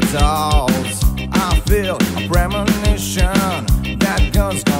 the dolls. I feel a premonition that goes.